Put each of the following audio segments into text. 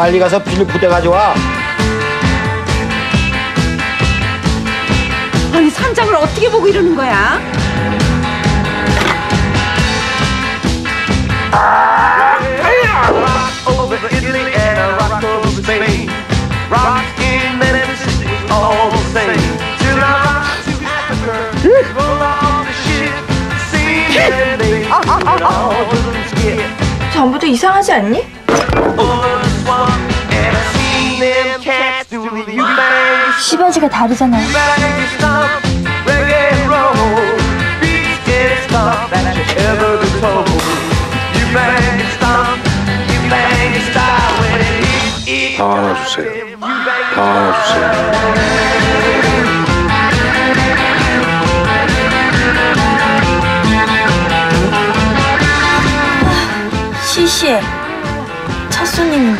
빨리 가서 비닐 부대 가져와. 아니 산장을 어떻게 보고 이러는 거야? 전부 다 이상하지 않니? 시바지가 다르잖아. 다 안아주세요. 다 안아주세요. 시시해. 첫 손님은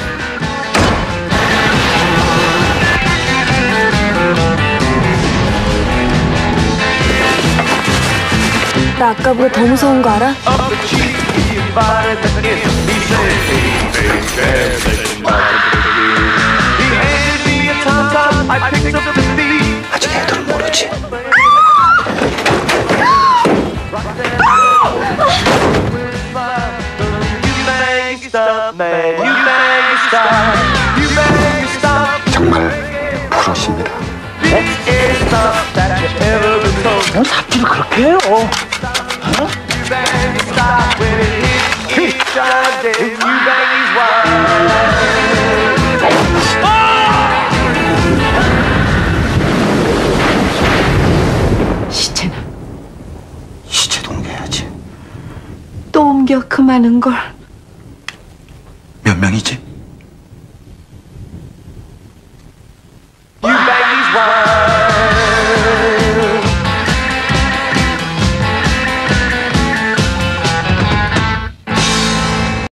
나 아까보다 더 무서운 거 알아? 아직 애들은 모르지. 정말 부러십니다. 네? 뭐 잡지를 그렇게 해요? 어? 시체나 시체도 옮겨야지. 또 옮겨 그만한 걸. 몇 명이지?